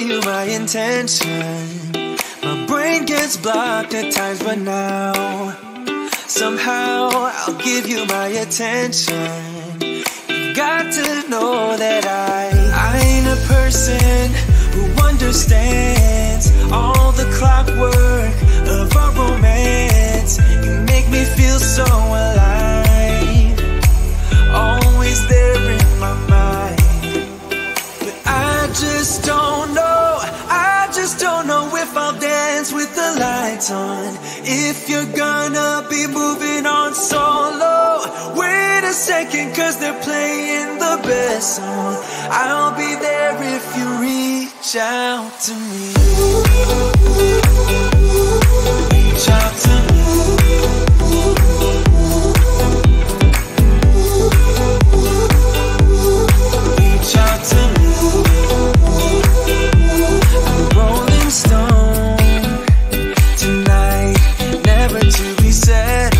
you my intention. My brain gets blocked at times, but now somehow I'll give you my attention. You've got to know that I ain't a person who understands all the clockwork of our romance. You make me feel so alive, always there in my mind. But I just don't know if I'll dance with the lights on, if you're gonna be moving on solo. Wait a second, cause they're playing the best song. I'll be there if you reach out to me. Reach out to me. Reach out to me. I'm a rolling stone tonight, never to be said.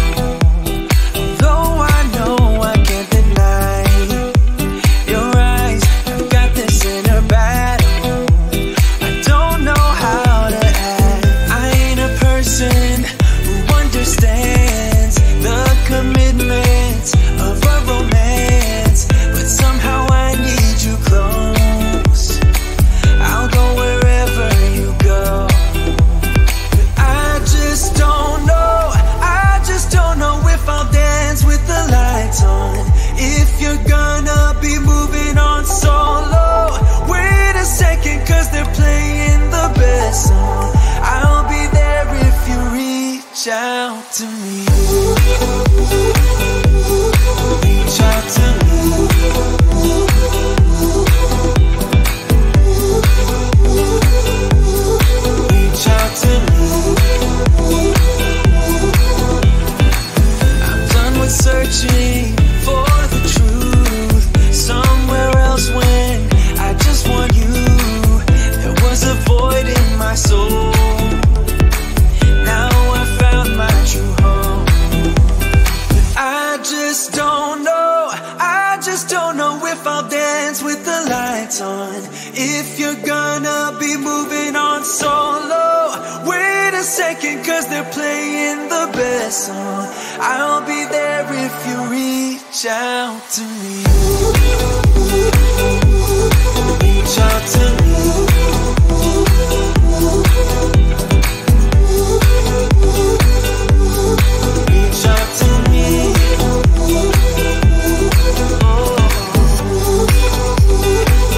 I'll be there if you reach out to me. Reach out to me. Reach out to me. Oh. Reach out to me. Reach out to me. Reach out to me.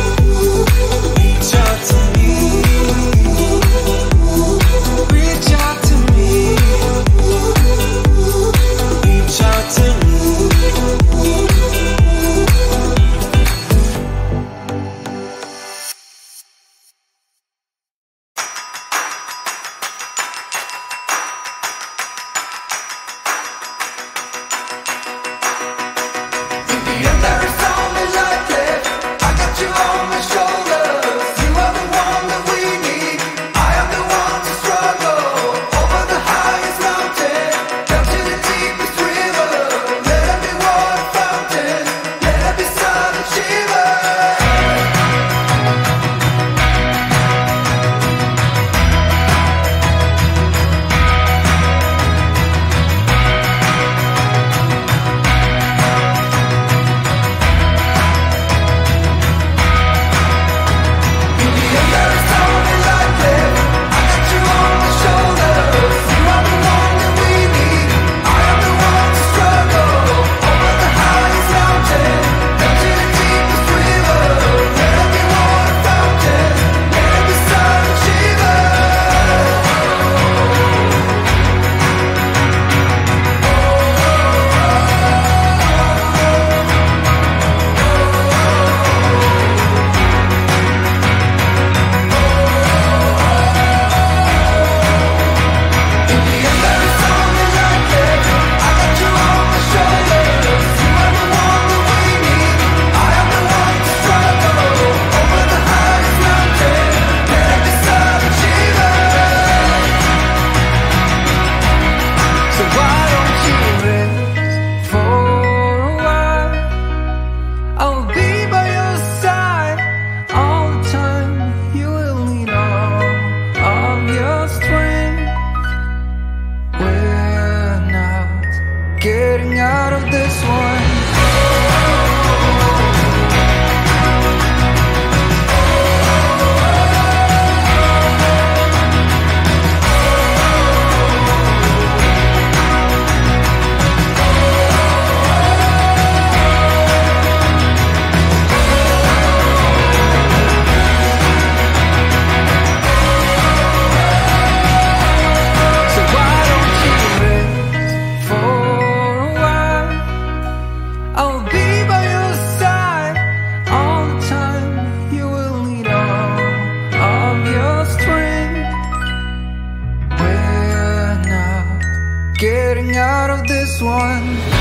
one.